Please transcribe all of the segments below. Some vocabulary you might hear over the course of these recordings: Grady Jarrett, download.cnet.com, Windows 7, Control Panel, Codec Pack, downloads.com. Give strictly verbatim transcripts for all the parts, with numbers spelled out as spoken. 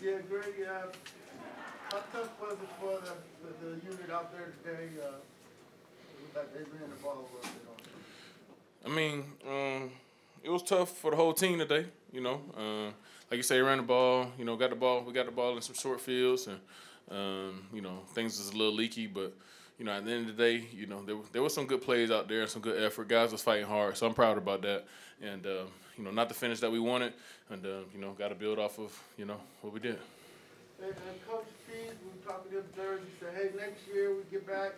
Yeah, Grady, uh, how tough was it for the, for the unit out there today? Uh, it looked like they ran the ball a little bit on. I mean, um, it was tough for the whole team today, you know. Uh, like you say, ran the ball, you know, got the ball. We got the ball in some short fields, and, um, you know, things was a little leaky. But, you know, at the end of the day, you know, there, there was some good plays out there and some good effort. Guys was fighting hard, so I'm proud about that. And, uh, you know, not the finish that we wanted. And, uh, you know, got to build off of, you know, what we did. And, and Coach Fees, we were talking to him Thursday, he said, hey, next year we get back,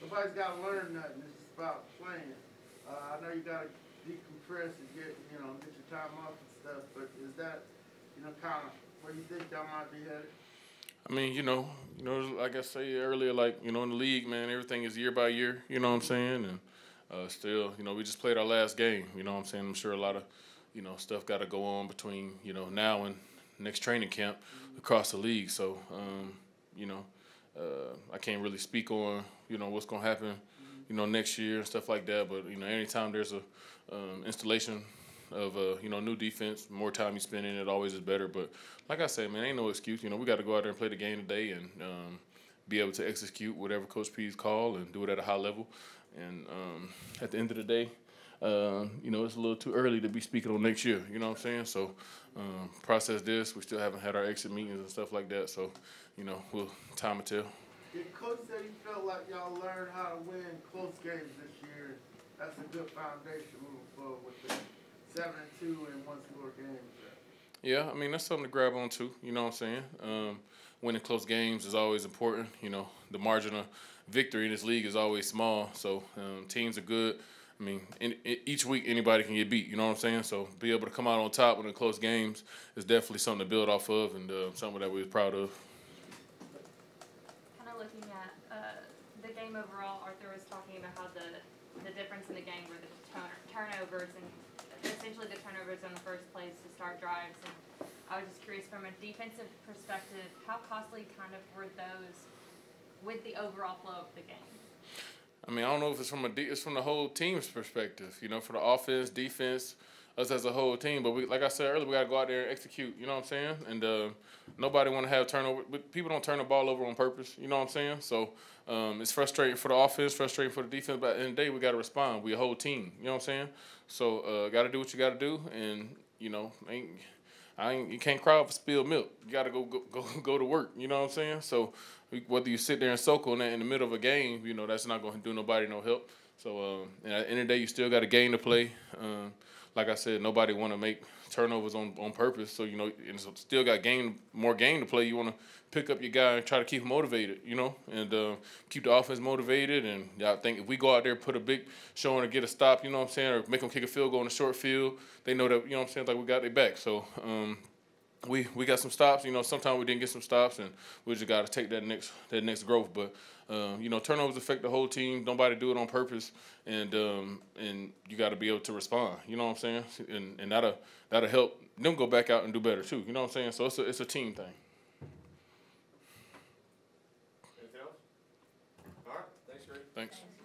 nobody's got to learn nothing. It's just about playing. Uh, I know you got to decompress and get, you know, get your time off and stuff, but is that, you know, kind of where you think y'all might be headed? I mean, you know, you know, like I say earlier, like, you know, in the league, man, everything is year by year, you know what I'm saying? And uh, still, you know, we just played our last game, you know what I'm saying? I'm sure a lot of, you know, stuff got to go on between, you know, now and next training camp across the league. So, um, you know, uh, I can't really speak on, you know, what's going to happen, you know, next year and stuff like that. But, you know, anytime there's a um, installation of, uh, you know, new defense, more time you spend in it always is better. But like I said, man, ain't no excuse. You know, we got to go out there and play the game today and um, be able to execute whatever Coach P's call and do it at a high level. And um, at the end of the day, Uh, you know, it's a little too early to be speaking on next year, you know what I'm saying? So, um, process this. We still haven't had our exit meetings and stuff like that. So, you know, we'll time will tell. Did Coach say he felt like y'all learned how to win close games this year? That's a good foundation moving forward with the seven and two and one score games. Yeah, I mean, that's something to grab on to, you know what I'm saying? Um, winning close games is always important. You know, the margin of victory in this league is always small. So, um, teams are good. I mean, in, in, each week anybody can get beat, you know what I'm saying? So be able to come out on top in the close games is definitely something to build off of and uh, something that we was proud of. Kind of looking at uh, the game overall, Arthur was talking about how the, the difference in the game were the turnovers and essentially the turnovers on the first plays to start drives. And I was just curious from a defensive perspective, how costly kind of were those with the overall flow of the game? I mean, I don't know if it's from a de it's from the whole team's perspective, you know, for the offense, defense, us as a whole team. But we, like I said earlier, we got to go out there and execute, you know what I'm saying? And uh, nobody want to have turnover. But people don't turn the ball over on purpose, you know what I'm saying? So um, it's frustrating for the offense, frustrating for the defense. But at the end of the day, we got to respond. We a whole team, you know what I'm saying? So uh, got to do what you got to do. And, you know, ain't, I ain't, you can't cry for spilled milk. You got to go, go go go to work, you know what I'm saying? So whether you sit there and soak on that in the middle of a game, you know, that's not going to do nobody no help. So um, and at the end of the day, you still got a game to play. Um, like I said, nobody want to make turnovers on, on purpose. So, you know, and so still got game more game to play. You want to pick up your guy and try to keep him motivated, you know, and uh, keep the offense motivated. And I think if we go out there, put a big showing or get a stop, you know what I'm saying, or make them kick a field goal in a short field, they know that, you know what I'm saying, like we got their back. So, um, We we got some stops, you know. Sometimes we didn't get some stops, and we just got to take that next that next growth. But uh, you know, turnovers affect the whole team. Nobody do it on purpose, and um, and you got to be able to respond. You know what I'm saying? And and that'll that'll help them go back out and do better too. You know what I'm saying? So it's a it's a team thing. Anything else? All right. Thanks, Greg. Thanks.